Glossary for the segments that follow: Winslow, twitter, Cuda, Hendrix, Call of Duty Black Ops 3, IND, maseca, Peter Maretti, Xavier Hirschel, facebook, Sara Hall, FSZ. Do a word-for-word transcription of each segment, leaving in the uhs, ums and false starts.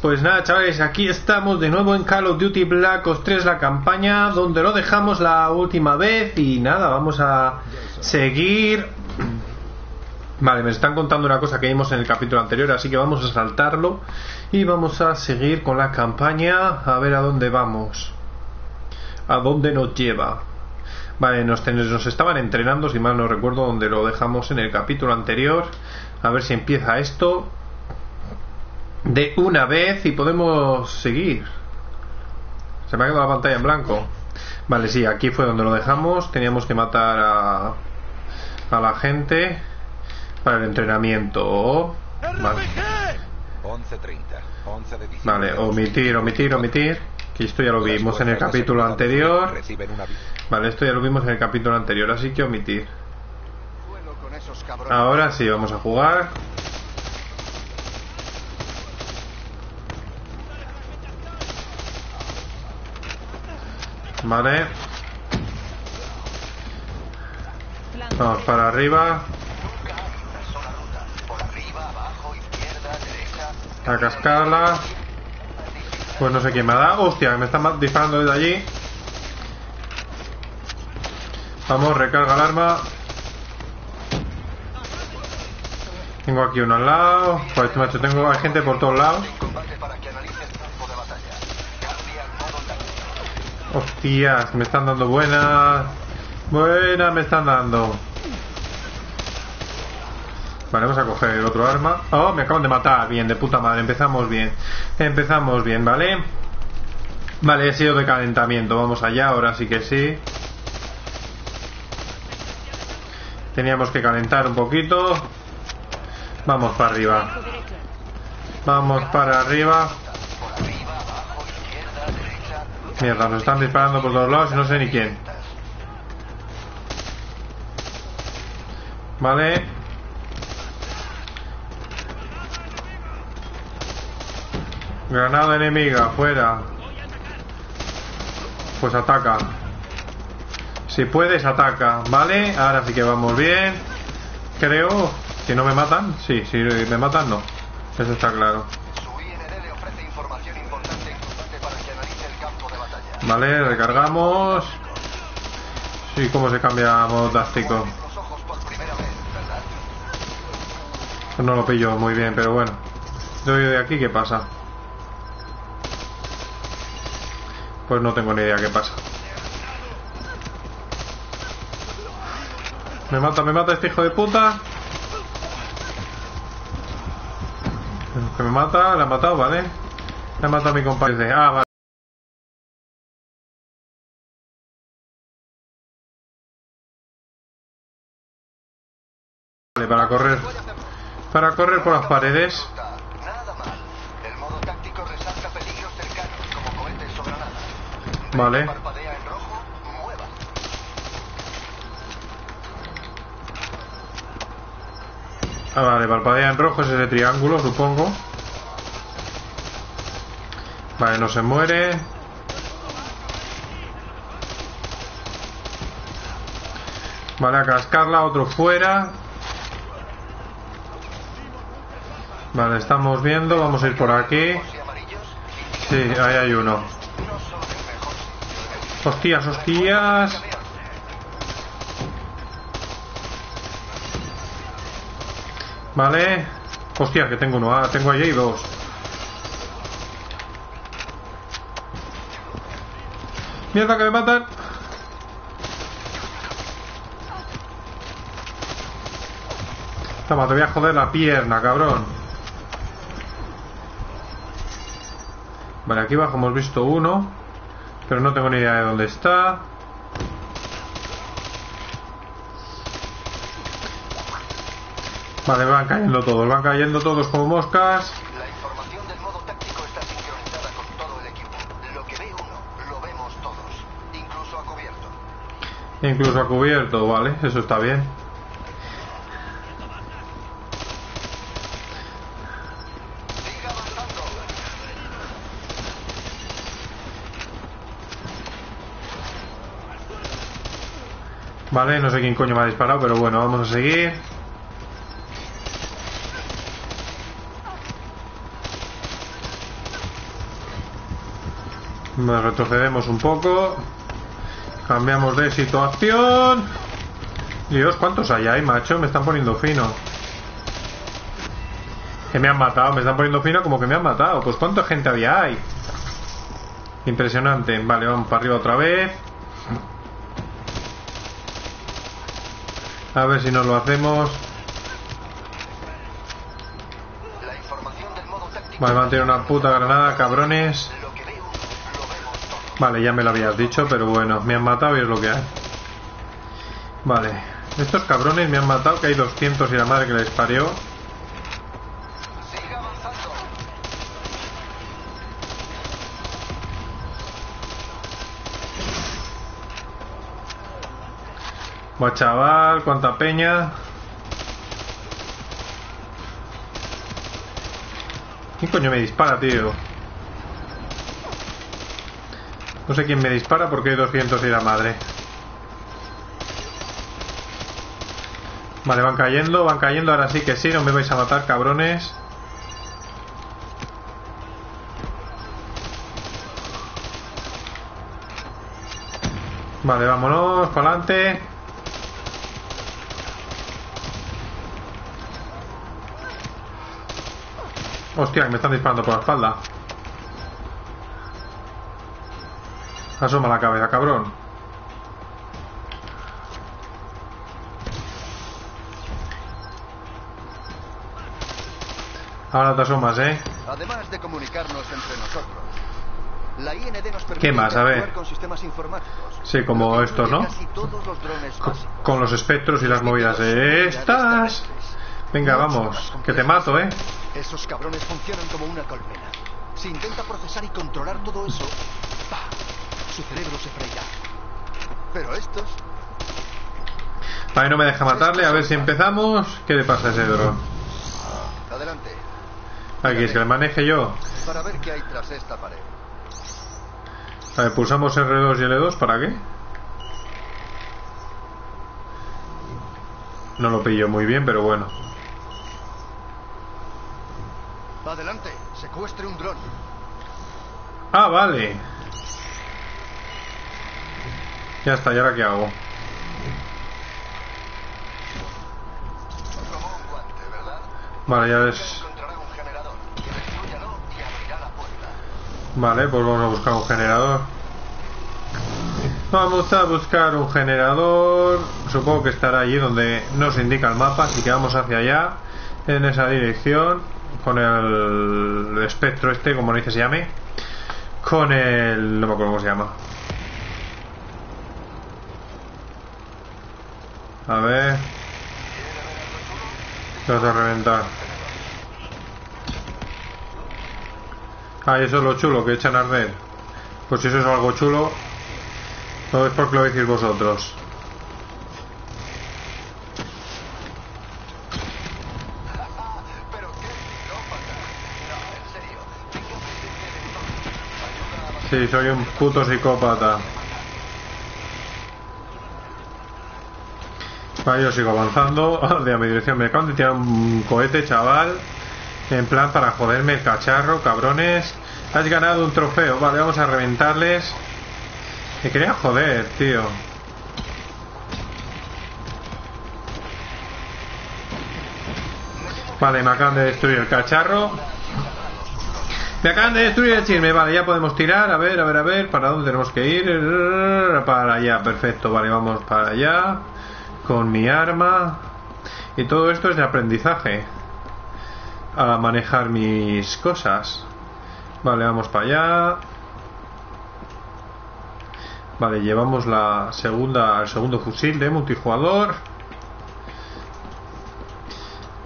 Pues nada, chavales, aquí estamos de nuevo en Call of Duty Black Ops tres, la campaña donde lo dejamos la última vez. Y nada, vamos a seguir. Vale, me están contando una cosa que vimos en el capítulo anterior, así que vamos a saltarlo y vamos a seguir con la campaña. A ver a dónde vamos, a dónde nos lleva. Vale, nos, nos estaban entrenando, si mal no recuerdo, donde lo dejamos en el capítulo anterior. A ver si empieza esto de una vez y podemos seguir. Se me ha quedado la pantalla en blanco. Vale, sí, aquí fue donde lo dejamos. Teníamos que matar a a la gente para el entrenamiento. Vale, vale, omitir, omitir, omitir. Que esto ya lo vimos en el capítulo anterior. Vale, esto ya lo vimos en el capítulo anterior, así que omitir. Ahora sí, vamos a jugar. Vale, vamos para arriba, a cascarla. Pues no sé quién me ha dado. Hostia, me están disparando desde allí. Vamos, recarga el arma. Tengo aquí uno al lado. Pues macho, tengo, hay gente por todos lados. Hostias, me están dando buenas. Buenas me están dando. Vale, vamos a coger el otro arma. Oh, me acaban de matar. Bien, de puta madre. Empezamos bien. Empezamos bien, ¿vale? Vale, he sido de calentamiento. Vamos allá, ahora sí que sí. Teníamos que calentar un poquito. Vamos para arriba. Vamos para arriba. Mierda, nos están disparando por todos lados y no sé ni quién. Vale. Granada enemiga, fuera. Pues ataca. Si puedes, ataca. Vale, ahora sí que vamos bien. Creo que no me matan. Sí, si me matan, no. Eso está claro. Vale, recargamos. Sí, cómo se cambia modo táctico. No lo pillo muy bien, pero bueno. Doy de aquí, ¿qué pasa? Pues no tengo ni idea qué pasa. Me mata, me mata este hijo de puta. Que me mata, la ha matado, ¿vale? La ha matado a mi compañero. Ah, vale. Para correr, para correr por las paredes. Vale. Ah, vale, parpadea en rojo es ese triángulo, supongo. Vale, no se muere. Vale, a cascarla, otro fuera. Vale, estamos viendo, vamos a ir por aquí. Sí, ahí hay uno. Hostias, hostias. Vale. Hostias, que tengo uno. Ah, tengo allí dos. Mierda, que me matan. Toma, te voy a joder la pierna, cabrón. Vale, aquí abajo hemos visto uno, pero no tengo ni idea de dónde está. Vale, van cayendo todos, van cayendo todos como moscas. La información del modo táctico está sincronizada con todo el equipo. Lo que ve uno, lo vemos todos, incluso a cubierto. Incluso a cubierto, vale, eso está bien. Vale, no sé quién coño me ha disparado, pero bueno, vamos a seguir. Nos retrocedemos un poco. Cambiamos de situación. Dios, ¿cuántos hay ahí, macho? Me están poniendo fino. Que me han matado. Me están poniendo fino como que me han matado. Pues ¿cuánta gente había ahí? Impresionante. Vale, vamos para arriba otra vez. A ver si nos lo hacemos. Vale, van a tener una puta granada, cabrones. Vale, ya me lo habías dicho, pero bueno, me han matado y es lo que hay. Vale, estos cabrones me han matado, que hay doscientos y la madre que les parió. Buah, chaval, cuánta peña. ¿Quién coño me dispara, tío? No sé quién me dispara porque hay doscientos y la madre. Vale, van cayendo, van cayendo. Ahora sí que sí, no me vais a matar, cabrones. Vale, vámonos, para adelante. Hostia, que me están disparando por la espalda. Asoma la cabeza, cabrón. Ahora te asomas, ¿eh? Además de comunicarnos entre nosotros, la I N D nos permite trabajar con sistemas informáticos. Sí, como estos, ¿no? Con los espectros y las movidas de estas. Venga, vamos, que te mato, ¿eh? Esos cabrones funcionan como una colmena. Si intenta procesar y controlar todo eso, ¡pah!, su cerebro se freirá. Pero estos... A ver, no me deja matarle, a ver si empezamos. ¿Qué le pasa a ese dron? Adelante. Aquí es que le maneje yo. Para ver qué hay tras esta pared. A ver, pulsamos R dos y L dos, ¿para qué? No lo pillo muy bien, pero bueno. Adelante, secuestre un dron. Ah, vale. Ya está, ¿y ahora qué hago? Vale, ya ves. Vale, pues vamos a buscar un generador. Vamos a buscar un generador. Supongo que estará allí donde nos indica el mapa, así que vamos hacia allá, en esa dirección, con el espectro este, como dice se llame, con el... no me acuerdo cómo se llama. A ver, lo vas a reventar. Ah, eso es lo chulo, que echan a arder. Pues si eso es algo chulo, no es porque lo decís vosotros. Sí, soy un puto psicópata. Vale, yo sigo avanzando. De a mi dirección me acaban de tirar un cohete, chaval. En plan para joderme el cacharro, cabrones. Has ganado un trofeo. Vale, vamos a reventarles. Me quería joder, tío. Vale, me acaban de destruir el cacharro. Me acaban de destruir el chisme. Vale, ya podemos tirar. A ver, a ver, a ver. ¿Para dónde tenemos que ir? Para allá, perfecto. Vale, vamos para allá. Con mi arma. Y todo esto es de aprendizaje. A manejar mis cosas. Vale, vamos para allá. Vale, llevamos la segunda, el segundo fusil de multijugador.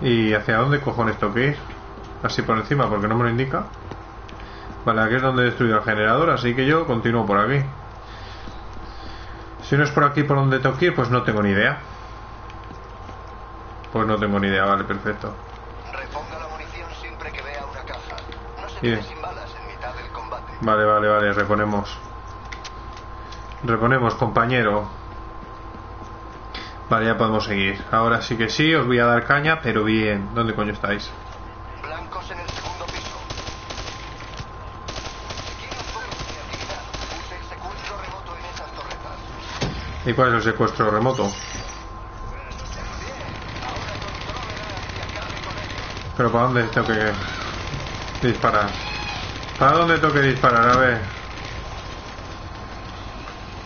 ¿Y hacia dónde cojones tengo que ir? Así por encima, porque no me lo indica. Vale, aquí es donde he destruido el generador, así que yo continúo por aquí. Si no es por aquí por donde tengo que ir, pues no tengo ni idea. Pues no tengo ni idea, vale, perfecto. Reponga la munición siempre que vea una caja. No se quede sin balas en mitad del combate. Vale, vale, vale, reponemos. Reponemos, compañero. Vale, ya podemos seguir. Ahora sí que sí, os voy a dar caña, pero bien. ¿Dónde coño estáis? Blancos en el segundo piso. Si quieren un poco de actividad, ¿Y cuál es el secuestro remoto? ¿Pero para dónde tengo que disparar? ¿Para dónde tengo que disparar? A ver.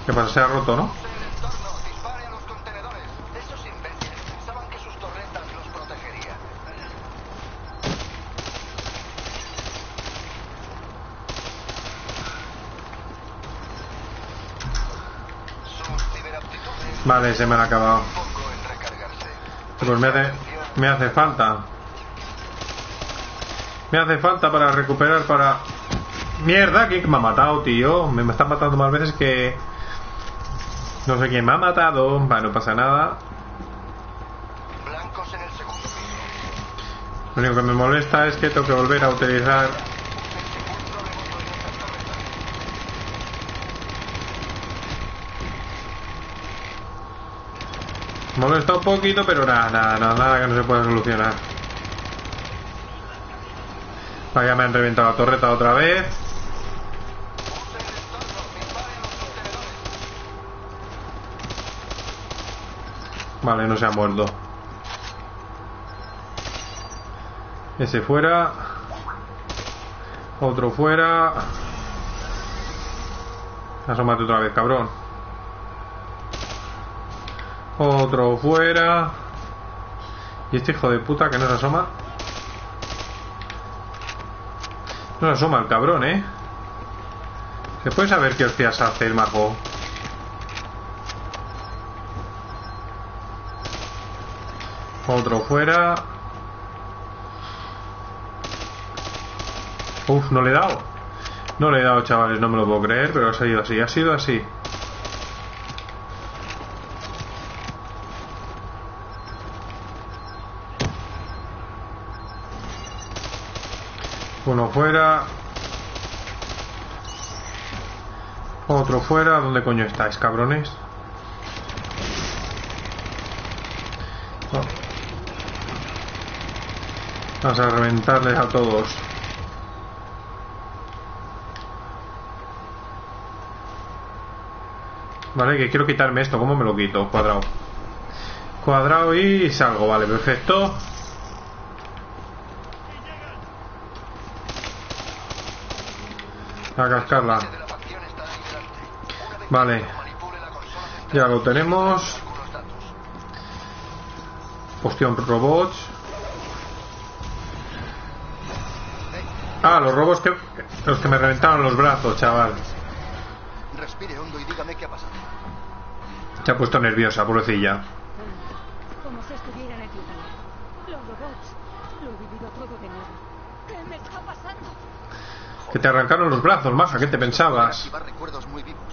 ¿Qué pasa? Se ha roto, ¿no? Vale, se me han acabado. Pues me hace, me hace falta. Me hace falta para recuperar para... Mierda, ¿quién me ha matado, tío? Me, me están matando más veces que... No sé quién me ha matado. Vale, no pasa nada. Lo único que me molesta es que tengo que volver a utilizar... Molesta un poquito, pero nada, nada, nada, nada que no se pueda solucionar. Vaya, me han reventado la torreta otra vez. Vale, no se ha muerto. Ese fuera. Otro fuera. Asómate otra vez, cabrón. Otro fuera. Y este hijo de puta que no se asoma. No se asoma el cabrón, ¿eh? ¿Se puede saber qué hostias hace el mago? Otro fuera. Uf, no le he dado. No le he dado, chavales, no me lo puedo creer, pero ha salido así, ha sido así. Uno fuera. Otro fuera. ¿Dónde coño estáis, cabrones? Oh. Vamos a reventarles a todos. Vale, que quiero quitarme esto. ¿Cómo me lo quito? Cuadrado. Cuadrado y salgo. Vale, perfecto. A cascarla. Vale. Ya lo tenemos. Poción robots. Ah, los robots que... Los que me reventaron los brazos, chaval. Se ha puesto nerviosa, pobrecilla. Como si estuvieran aquí. Los robots. Lo he vivido todo de nuevo. ¿Qué me está pasando? Que te arrancaron los brazos, maja, ¿qué te pensabas? Recuerdos muy vivos.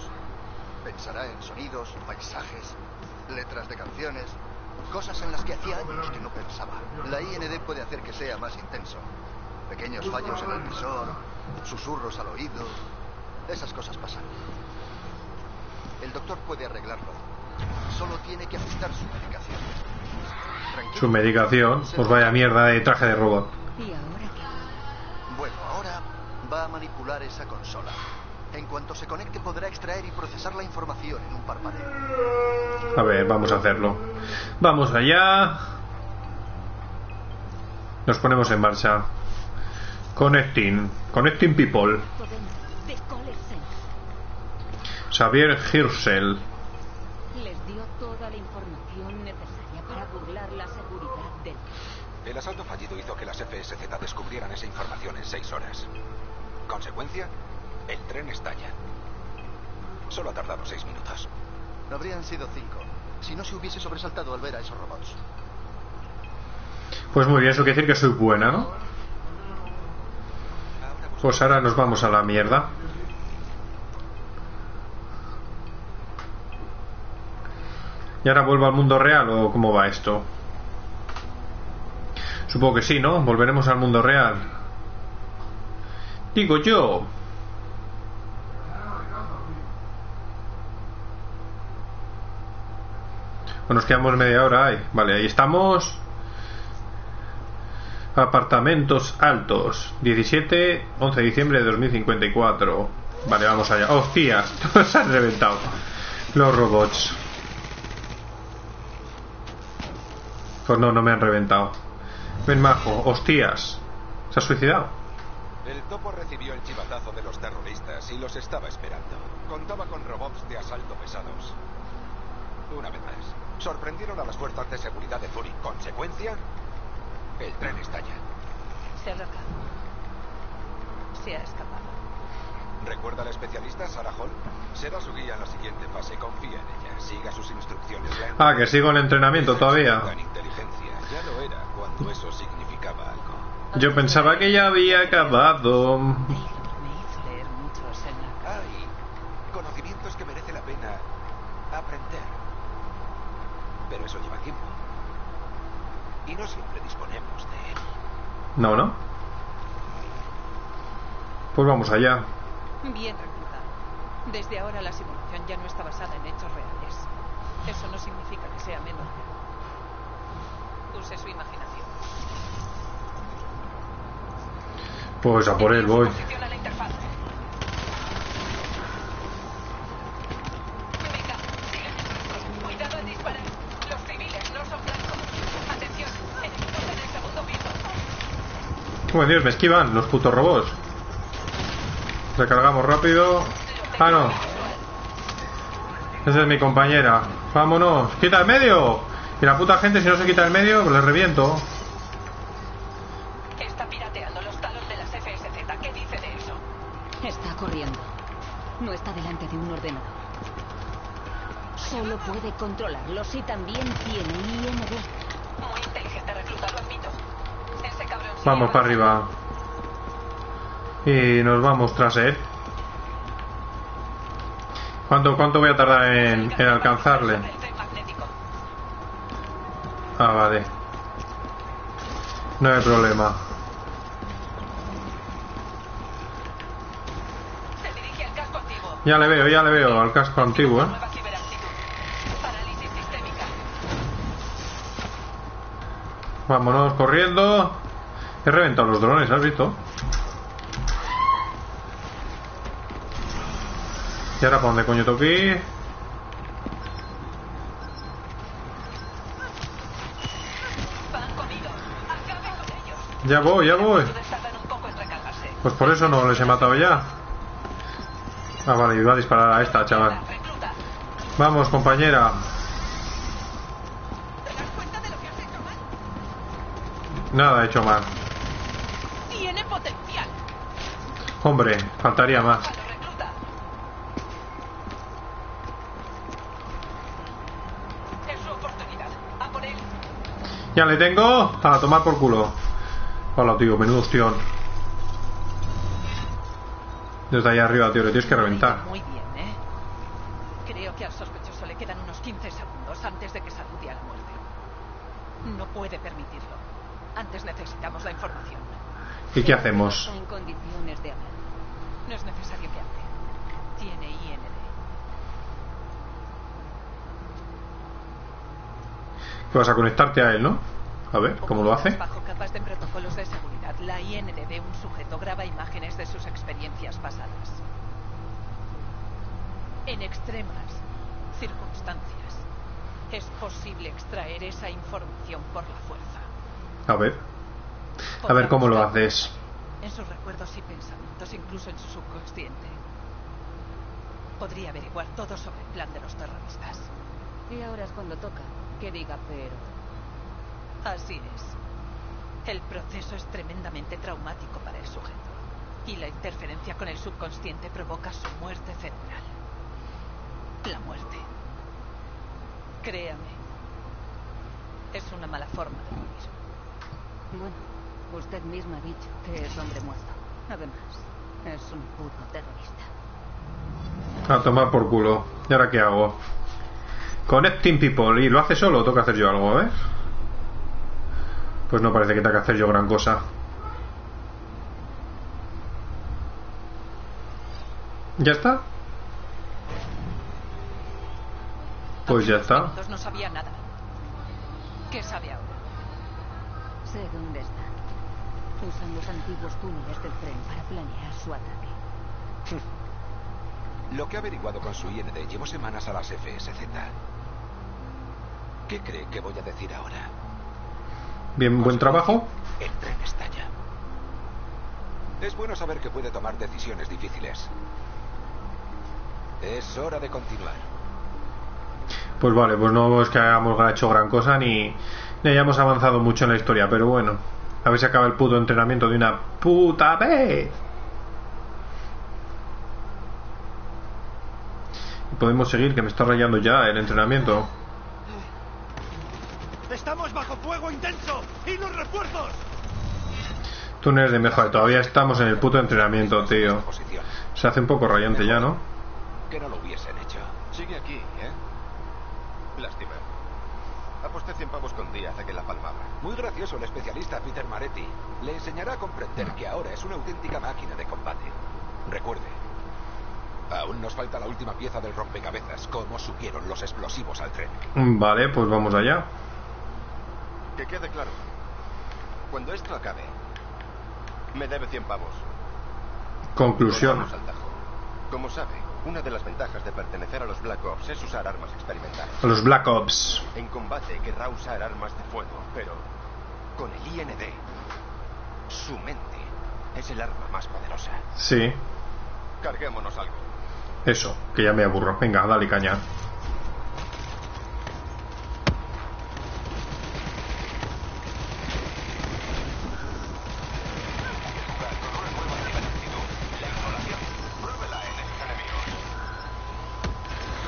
Pensará en sonidos, paisajes, letras de canciones, cosas en las que hacía años que no pensaba. La I N D puede hacer que sea más intenso. Pequeños fallos en el visor, susurros al oído, esas cosas pasan. El doctor puede arreglarlo. Solo tiene que ajustar su medicación. Tranquilo. Su medicación, pues vaya mierda de traje de robot. ¿Y ahora qué? Bueno, ahora va a manipular esa consola. En cuanto se conecte podrá extraer y procesar la información en un parpadeo. A ver, vamos a hacerlo. Vamos allá. Nos ponemos en marcha. Connecting. Connecting people. Xavier Hirschel. Les dio toda la información necesaria para burlar la seguridad del... El asalto fallido hizo que las F S Z descubrieran esa información en seis horas. Consecuencia, el tren estalla. Solo ha tardado seis minutos. Habrían sido cinco, si no se hubiese sobresaltado al ver a esos robots. Pues muy bien, eso quiere decir que soy buena, ¿no? Pues ahora nos vamos a la mierda. ¿Y ahora vuelvo al mundo real o cómo va esto? Supongo que sí, ¿no? Volveremos al mundo real. Digo yo. Bueno, nos quedamos media hora ahí. Vale, ahí estamos. Apartamentos altos. diecisiete, once de diciembre de dos mil cincuenta y cuatro. Vale, vamos allá. ¡Hostias! Nos han reventado los robots. Pues no, no me han reventado. Ven, majo, hostias. ¿Se ha suicidado? El topo recibió el chivatazo de los terroristas y los estaba esperando. Contaba con robots de asalto pesados. Una vez más, sorprendieron a las fuerzas de seguridad de Fury. ¿Consecuencia? El tren estalla. Se ha alargado. Se ha escapado. ¿Recuerda a la especialista Sara Hall? Será su guía en la siguiente fase. Confía en ella. Siga sus instrucciones. Ah, que sigo el entrenamiento todavía. Ya lo era cuando eso significaba algo. Yo pensaba que ya había acabado. Hay conocimientos que merece la pena aprender. Pero eso lleva tiempo. Y no siempre disponemos de él. No, no. Pues vamos allá. Bien reclutada. Desde ahora la simulación ya no está basada en hechos reales. Eso no significa que sea menos real. Use su imaginación. Pues a por él voy. Bueno, Dios, me esquivan los putos robots. Recargamos rápido. Ah, no. Esa es mi compañera. Vámonos. ¡Quita el medio! Y la puta gente, si no se quita el medio, pues les reviento. Está pirateando los talos de las F S Z. ¿Qué dice de eso? Está corriendo. No está delante de un ordenador. Solo puede controlarlos y también tiene I N D. Muy inteligente recluta, lo admito. Ese cabrón. Vamos para arriba. Y nos vamos tras él. ¿Cuánto, cuánto voy a tardar en, en alcanzarle? Ah, vale. No hay problema. Ya le veo, ya le veo al casco antiguo, ¿eh? Vámonos corriendo. He reventado los drones, ¿has visto? ¿Y ahora por dónde coño toqué? Ya voy, ya voy. Pues por eso no les he matado ya. Ah, vale, iba a disparar a esta, chaval. Vamos, compañera. Nada he hecho mal. Hombre, faltaría más. Ya le tengo. A tomar por culo. Hola, tío. Menudo ostión. Desde ahí arriba, tío. Le tienes que reventar. Muy bien, ¿eh? Creo que al sospechoso le quedan unos quince segundos antes de que sacude a la muerte. No puede permitirlo. Antes necesitamos la información. ¿Y qué hacemos? En condiciones de hablar. No es necesario que hable. Tiene I N D. Que vas a conectarte a él, ¿no? A ver, ¿cómo lo hace? Bajo capas de protocolos de seguridad, la I N D de un sujeto graba imágenes de sus experiencias pasadas. En extremas circunstancias es posible extraer esa información por la fuerza. A ver. A ver cómo lo haces. En sus recuerdos y pensamientos, incluso en su subconsciente. Podría averiguar todo sobre el plan de los terroristas. Y ahora es cuando toca. Que diga, pero... Así es. El proceso es tremendamente traumático para el sujeto. Y la interferencia con el subconsciente provoca su muerte cerebral. La muerte. Créame. Es una mala forma de vivir. Bueno, usted misma ha dicho que es hombre muerto. Además, es un puto terrorista. A tomar por culo. ¿Y ahora qué hago? Connecting people. ¿Y lo hace solo o tengo que hacer yo algo? A ver. Pues no parece que tenga que hacer yo gran cosa. ¿Ya está? Pues ya está. No sabía nada. ¿Qué sabe ahora? Sé dónde está. Usan los antiguos túneles del tren para planear su ataque. Lo que ha averiguado con su I N D, llevo semanas a las F S Z. ¿Qué cree que voy a decir ahora? Bien, buen trabajo. El tren está allá. Es bueno saber que puede tomar decisiones difíciles. Es hora de continuar. Pues vale, pues no es que hayamos hecho gran cosa ni, ni hayamos avanzado mucho en la historia, pero bueno, a ver si acaba el puto entrenamiento de una puta vez. Podemos seguir, que me está rayando ya el entrenamiento. Estamos bajo fuego intenso y los refuerzos. Túneles de mejora, todavía estamos en el puto entrenamiento, tío. Se hace un poco rayante ya, ¿no? Que no lo hubiesen hecho. Sigue aquí, ¿eh? Lástima. Aposté cien pavos con día hasta que la palmaba. Muy gracioso el especialista Peter Maretti. Le enseñará a comprender que ahora es una auténtica máquina de combate. Recuerde, aún nos falta la última pieza del rompecabezas. ¿Cómo subieron los explosivos al tren? Vale, pues vamos allá. Que quede claro, cuando esto acabe, me debe cien pavos. Conclusión. Como sabe, una de las ventajas de pertenecer a los Black Ops es usar armas experimentales. Los Black Ops. En combate querrá usar armas de fuego, pero con el I N D, su mente es el arma más poderosa. Sí. Carguémonos algo. Eso, que ya me aburro. Venga, dale caña.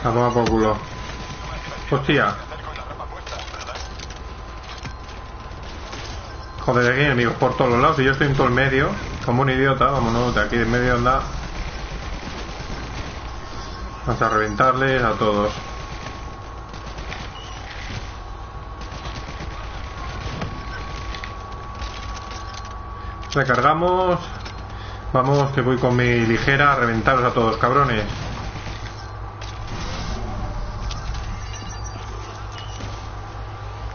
La toma por culo. Hostia. Joder, aquí enemigos por todos los lados. Y yo estoy en todo el medio, como un idiota. Vámonos de aquí, en medio anda. Vamos a reventarles a todos. Recargamos. Vamos, que voy con mi ligera a reventaros a todos, cabrones.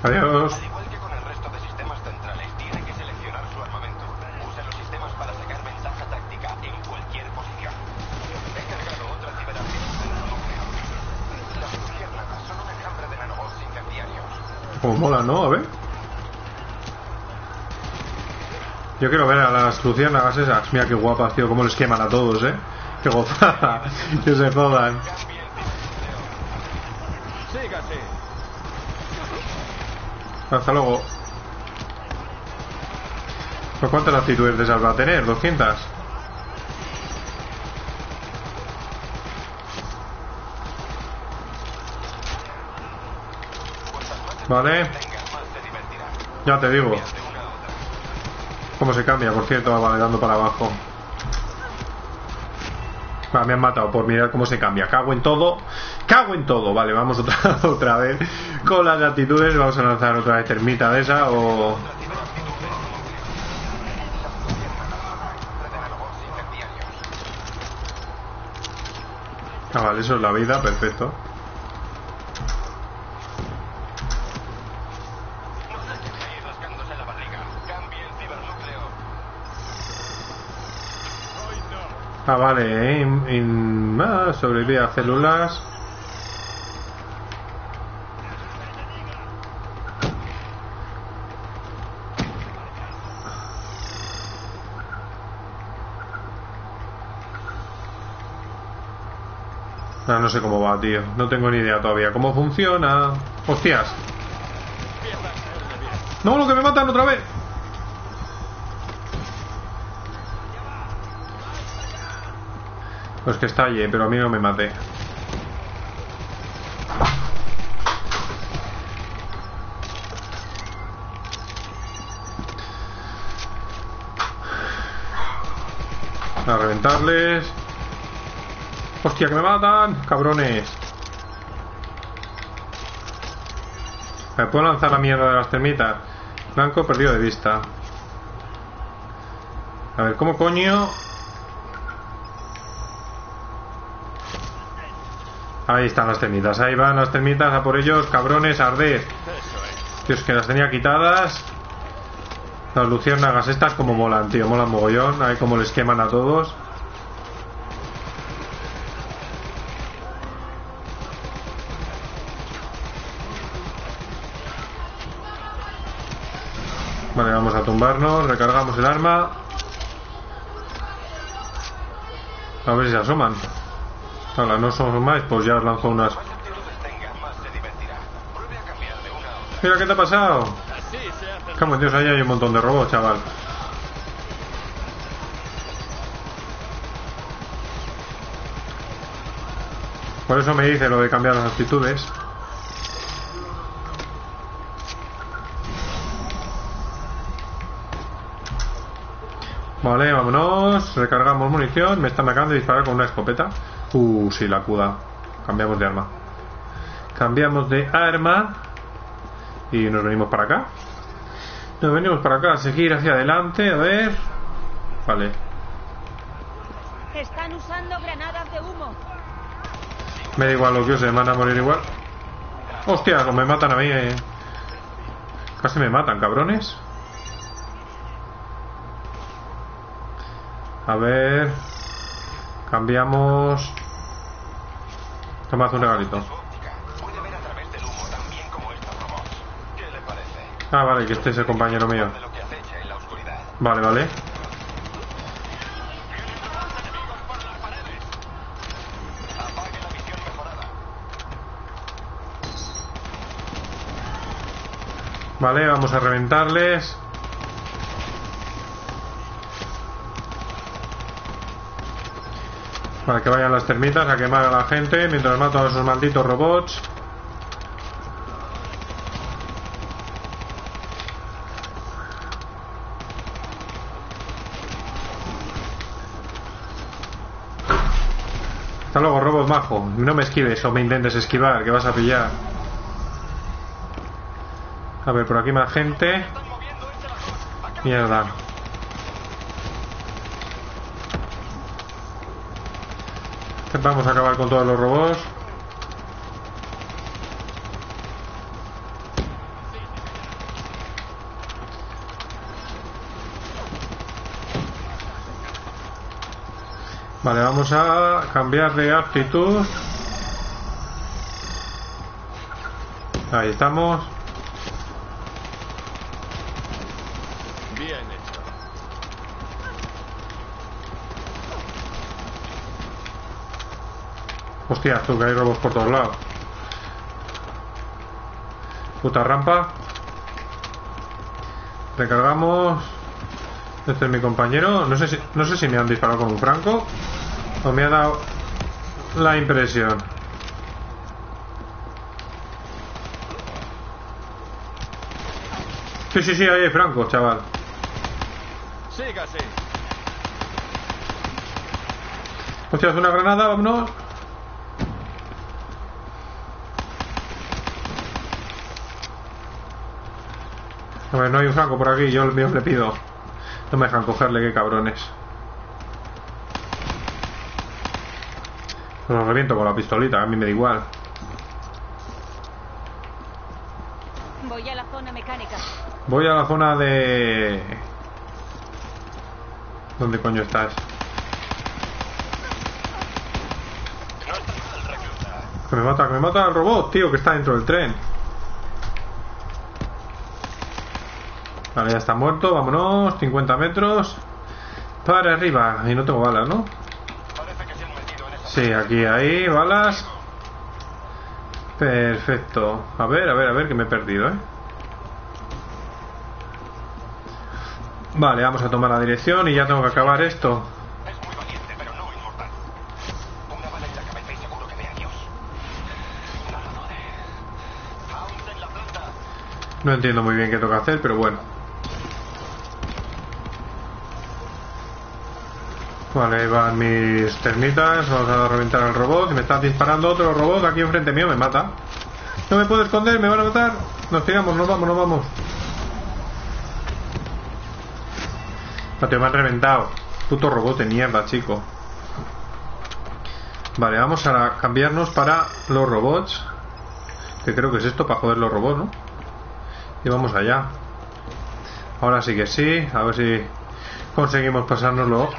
Adiós. Al igual que con el resto de sistemas centrales, tiene que seleccionar su armamento. Usa los sistemas para sacar ventaja táctica en cualquier posición. He cargado otra liberación de nanonúcleos. Las luciérnagas son un enjambre de nanobots incendiarios. Pues mola, ¿no? A ver. Yo quiero ver a las luciérnagas esas. Mira qué guapas, tío, cómo les queman a todos, ¿eh? Qué gozada. Que se jodan. Sígase. Hasta luego. ¿Pues cuántas actitudes de esas va a tener? ¿doscientas? Vale. Ya te digo. ¿Cómo se cambia? Por cierto, vale, dando para abajo. Ah, me han matado por mirar cómo se cambia. Cago en todo. Cago en todo. Vale, vamos otra, otra vez con las actitudes. Vamos a lanzar otra vez termita de esa o... Ah, vale, eso es la vida. Perfecto. Ah, vale, ¿eh? In, in, ah, sobrevive a células. Ah, no sé cómo va, tío. No tengo ni idea todavía cómo funciona. ¡Hostias! ¡No, lo que me matan otra vez! Pues que estalle, pero a mí no me maté. A reventarles. Hostia, que me matan, cabrones. ¿Me puedo lanzar la mierda de las termitas? Blanco perdido de vista. A ver, ¿cómo coño...? Ahí están las termitas, ahí van las termitas, a por ellos, cabrones, arded. Dios, que las tenía quitadas. Las luciérnagas estas como molan, tío, molan mogollón. Ahí como les queman a todos. Vale, vamos a tumbarnos, recargamos el arma. A ver si se asoman. Ahora, no somos más, pues ya os lanzo unas. Mira, ¿qué te ha pasado? Cómo Dios, ahí hay un montón de robots, chaval. Por eso me dice lo de cambiar las actitudes. Vale, vámonos. Recargamos munición. Me están acabando de disparar con una escopeta. Uh, sí, la Cuda. Cambiamos de arma. Cambiamos de arma. Y nos venimos para acá. Nos venimos para acá. Seguir hacia adelante. A ver. Vale. Están usando granadas de humo. Me da igual lo que use. Me van a morir igual. Hostia, como me matan a mí. Eh. Casi me matan, cabrones. A ver. Cambiamos. Tomad un regalito. Ah, vale, que este es el compañero mío. Vale, vale. Vale, vamos a reventarles. Para que vayan las termitas a quemar a la gente mientras mato a esos malditos robots. Hasta luego, robot majo. No me esquives o me intentes esquivar, que vas a pillar. A ver, por aquí más gente. Mierda. Vamos a acabar con todos los robots. Vale, vamos a cambiar de actitud. Ahí estamos. Bien hecho. Hostia, tú, que hay robos por todos lados. Puta rampa. Recargamos. Este es mi compañero. No sé si, no sé si me han disparado con un franco o me ha dado la impresión. Sí, sí, sí, ahí hay francos, chaval. Sí, casi. Hostia, una granada, vámonos. A ver, no hay un franco por aquí, yo el mío le pido. No me dejan cogerle, qué cabrones. Los reviento con la pistolita, a mí me da igual. Voy a la zona mecánica. Voy a la zona de... ¿Dónde coño estás? Que me mata, que me mata el robot, tío, que está dentro del tren. Vale, ya está muerto, vámonos, cincuenta metros. Para arriba, y no tengo balas, ¿no? Sí, aquí hay balas. Perfecto. A ver, a ver, a ver, que me he perdido, ¿eh? Vale, vamos a tomar la dirección y ya tengo que acabar esto. No entiendo muy bien qué toca hacer, pero bueno. Vale, ahí van mis termitas. Vamos a reventar al robot. Me está disparando otro robot aquí enfrente mío. Me mata. No me puedo esconder, me van a matar. Nos tiramos, nos vamos, nos vamos. Tío, me han reventado. Puto robot de mierda, chico. Vale, vamos a cambiarnos para los robots. Que creo que es esto para joder los robots, ¿no? Y vamos allá. Ahora sí que sí. A ver si conseguimos pasárnoslo.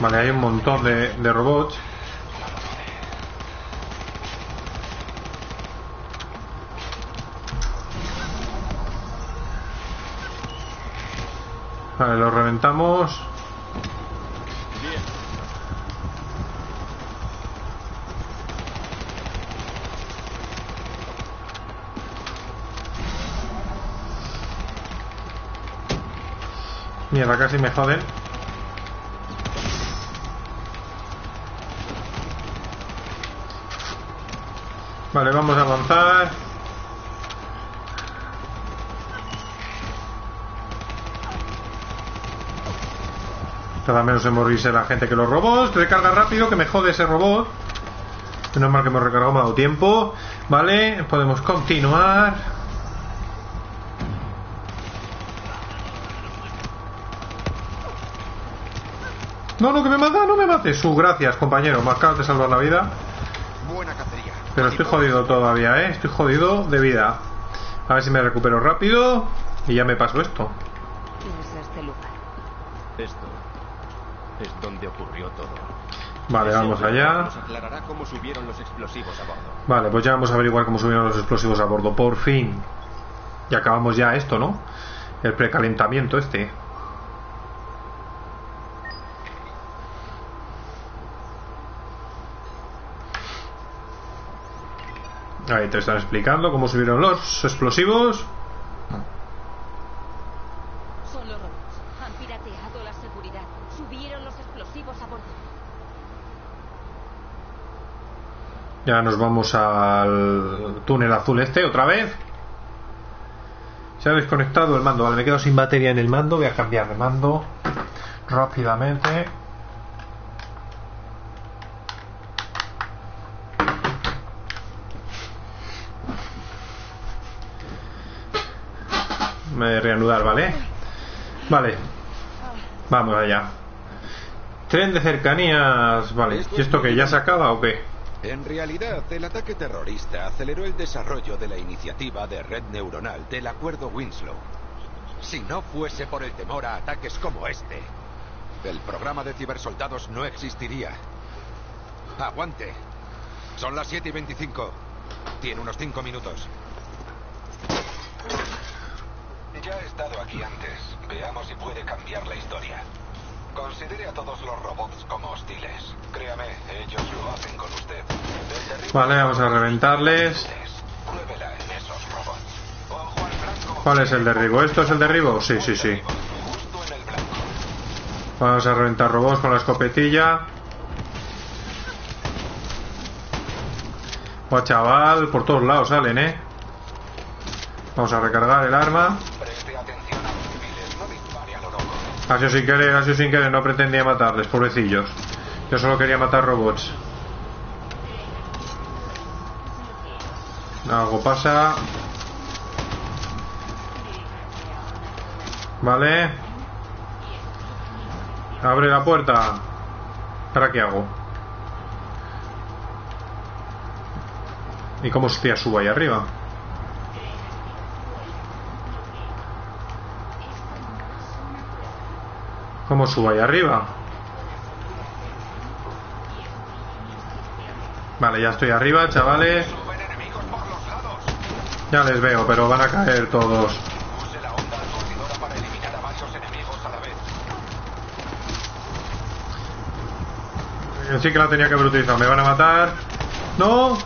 Vale, hay un montón de, de robots. Vale, lo reventamos. Mierda, casi me joden. Vale, vamos a avanzar. Cada menos en morirse la gente que los robots. Recarga rápido, que me jode ese robot. Menos mal que hemos recargado, me ha dado tiempo. Vale, podemos continuar. No, no, que me mata, no me mates. Su, gracias, compañero. Me acabas de salvar la vida. Buena cacería. Pero estoy jodido todavía, ¿eh? Estoy jodido de vida. A ver si me recupero rápido. Y ya me paso esto. ¿Qué es este lugar? Esto es donde ocurrió todo. Vale, vamos allá. Nos aclarará cómo subieron los explosivos a bordo. Vale, pues ya vamos a averiguar cómo subieron los explosivos a bordo. Por fin. Y acabamos ya esto, ¿no? El precalentamiento este. Ahí te están explicando cómo subieron los explosivos. Son los robots. Han pirateado la seguridad. Subieron los explosivos a bordo. Ya nos vamos al túnel azul este otra vez. Se ha desconectado el mando. Vale, me quedo sin batería en el mando. Voy a cambiar de mando rápidamente. Me reanudar, ¿vale? Vale. Vamos allá. Tren de cercanías. Vale. ¿Y esto que ya se acaba o qué? En realidad, el ataque terrorista aceleró el desarrollo de la iniciativa de red neuronal del acuerdo Winslow. Si no fuese por el temor a ataques como este, el programa de cibersoldados no existiría. Aguante. Son las siete y veinticinco. Tiene unos cinco minutos. Ya he estado aquí antes. Veamos si puede cambiar la historia. Considere a todos los robots como hostiles. Créame, ellos lo hacen con usted. Vale, vamos a reventarles. Pruébela en esos robots. Ojo al blanco. ¿Cuál es el derribo? ¿Esto es el derribo? Sí, sí, sí. Vamos a reventar robots con la escopetilla. Buah, chaval, por todos lados salen, ¿eh? Vamos a recargar el arma. Ha sido sin querer, ha sido sin querer, no pretendía matarles, pobrecillos. Yo solo quería matar robots. Algo pasa. Vale. Abre la puerta. ¿Para qué hago? ¿Y cómo hostia subo ahí arriba? ¿Cómo subo ahí arriba? Vale, ya estoy arriba, chavales. Ya les veo, pero van a caer todos. Sí que la tenía que haber utilizado. Me van a matar. No.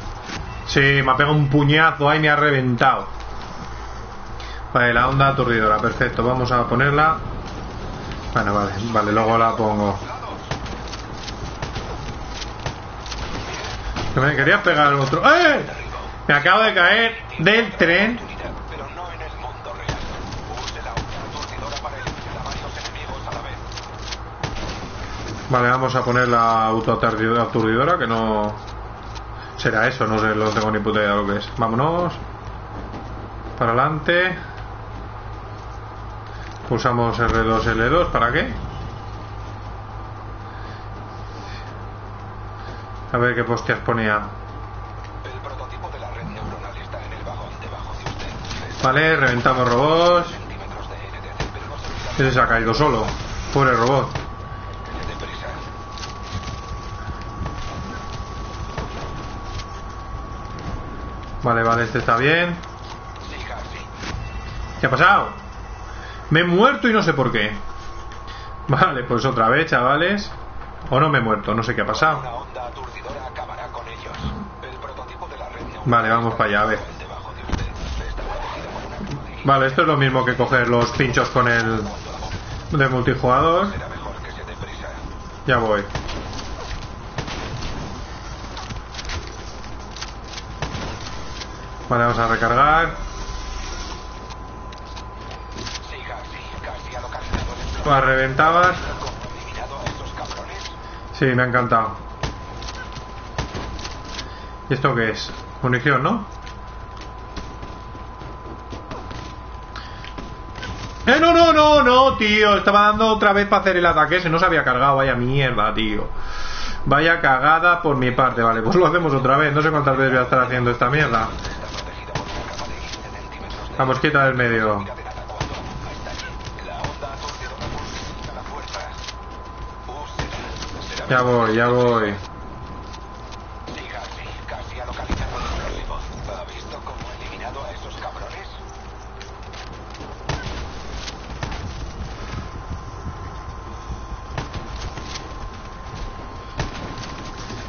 Sí, me ha pegado un puñazo ahí, me ha reventado. Vale, la onda aturdidora, perfecto. Vamos a ponerla. Bueno, vale, vale, luego la pongo. Que me quería pegar el otro. ¡Eh! Me acabo de caer del tren. Vale, vamos a poner la autoaturdidora, que no... Será eso, no sé, no tengo ni puta idea de lo que es. Vámonos. Para adelante. Pulsamos erre dos ele dos, ¿para qué? A ver qué postias ponía. Vale, reventamos robots. Ese se ha caído solo. Pobre robot. Vale, vale, este está bien. ¿Qué ha pasado? Me he muerto y no sé por qué. Vale, pues otra vez, chavales. O no me he muerto, no sé qué ha pasado. Una onda aturdidora acabará con ellos. El prototipo de la red neural. Vale, vamos para allá, a ver. Vale, esto es lo mismo que coger los pinchos con el de multijugador. Ya voy. Vale, vamos a recargar. Las reventabas. Sí, me ha encantado. ¿Y esto qué es? Munición, ¿no? ¡Eh, no, no, no, no, tío! Estaba dando otra vez para hacer el ataque. Se nos había cargado, vaya mierda, tío. Vaya cagada por mi parte. Vale, pues lo hacemos otra vez. No sé cuántas veces voy a estar haciendo esta mierda. Vamos, quita del medio. Ya voy, ya voy.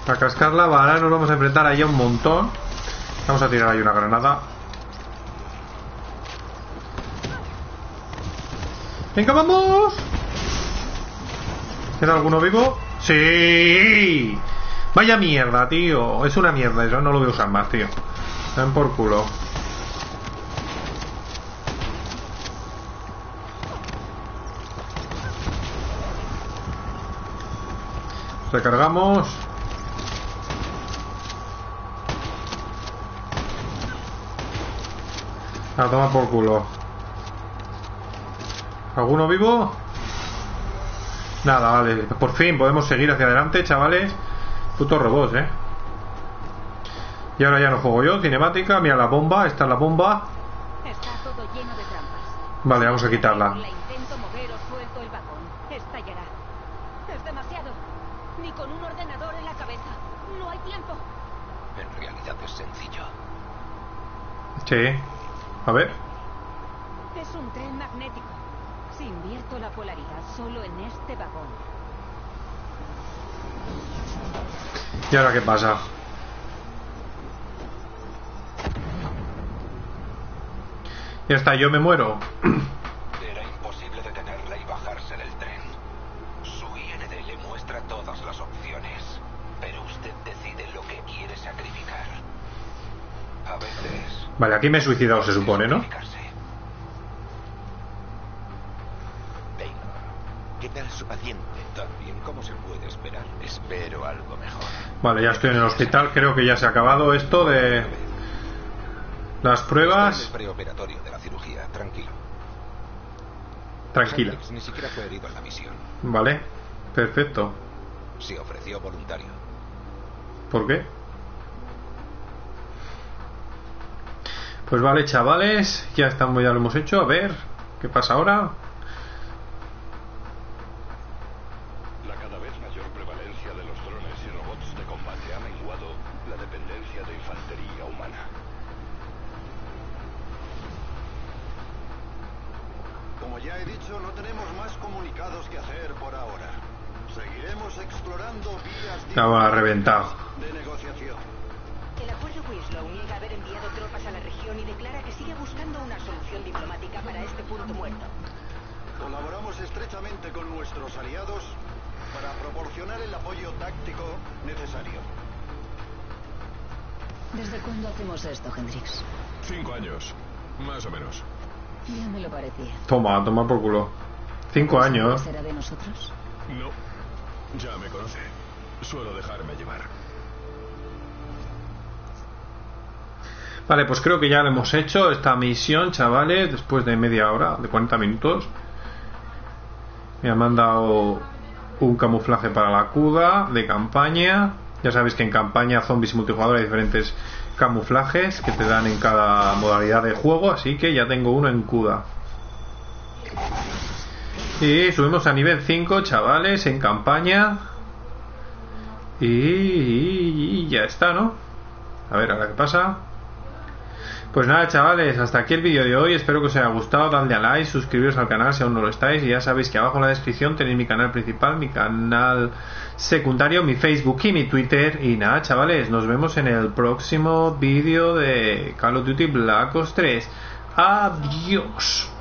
A cascarla, ahora nos vamos a enfrentar ahí a un montón. Vamos a tirar ahí una granada. ¡Venga, vamos! ¿Queda alguno vivo? ¡Sí! Vaya mierda, tío. Es una mierda eso, no lo voy a usar más, tío. Dan por culo. Recargamos. La toma por culo. ¿Alguno vivo? Nada, vale, por fin podemos seguir hacia adelante, chavales. Putos robots, eh. Y ahora ya no juego yo, cinemática, mira la bomba, esta es la bomba. Está todo lleno de trampas. Vale, vamos a quitarla. La intento mover o suelto el vagón. Estallará. Es demasiado. Ni con un ordenador en la cabeza. No hay tiempo. En realidad es sencillo. Sí. A ver. Es un tren magnético. Si invierto la polaridad solo en este vagón. ¿Y ahora qué pasa? Ya está, yo me muero. Era imposible detenerla y bajarse del tren. Su I N D le muestra todas las opciones, pero usted decide lo que quiere sacrificar. A veces... Vale, aquí me he suicidado, se supone, ¿no? Su paciente también, como se puede esperar, espero algo mejor. Vale, ya estoy en el hospital, creo que ya se ha acabado esto de las pruebas. El preoperatorio de la cirugía, tranquilo. Tranquila. Hendrix ni siquiera fue herido en la misión. Vale, perfecto. Se ofreció voluntario. ¿Por qué? Pues vale, chavales, ya estamos, ya lo hemos hecho. A ver, ¿qué pasa ahora? Estaba reventado. El acuerdo Winslow niega haber enviado tropas a la región y declara que sigue buscando una solución diplomática para este punto muerto. Colaboramos estrechamente con nuestros aliados para proporcionar el apoyo táctico necesario. ¿Desde cuándo hacemos esto, Hendrix? Cinco años, más o menos. Ya me lo parecía. Toma, toma por culo. Cinco años. ¿Será de nosotros? No, ya me conoce. Suelo dejarme llevar. Vale, pues creo que ya lo hemos hecho esta misión, chavales. Después de media hora, de cuarenta minutos. Me han mandado un camuflaje para la Cuda de campaña. Ya sabéis que en campaña, zombies y multijugador hay diferentes camuflajes que te dan en cada modalidad de juego. Así que ya tengo uno en Cuda. Y subimos a nivel cinco, chavales, en campaña. Y ya está, ¿no? A ver, ahora qué pasa. Pues nada, chavales, hasta aquí el vídeo de hoy. Espero que os haya gustado. Dadle a like, suscribiros al canal si aún no lo estáis. Y ya sabéis que abajo en la descripción tenéis mi canal principal, mi canal secundario, mi Facebook y mi Twitter. Y nada, chavales, nos vemos en el próximo vídeo de Call of Duty Black Ops tres. Adiós.